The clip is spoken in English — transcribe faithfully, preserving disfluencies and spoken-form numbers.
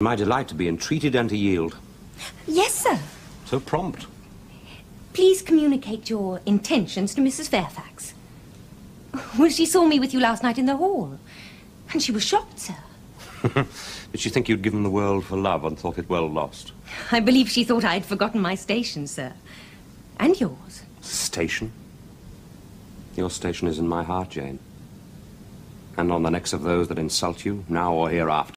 My delight to be entreated and to yield. Yes, sir. So prompt. Please communicate your intentions to Missus Fairfax. Well, she saw me with you last night in the hall, and she was shocked, sir. Did she think you'd given the world for love and thought it well lost? I believe she thought I had forgotten my station, sir. And yours. Station? Your station is in my heart, Jane. And on the necks of those that insult you, now or hereafter.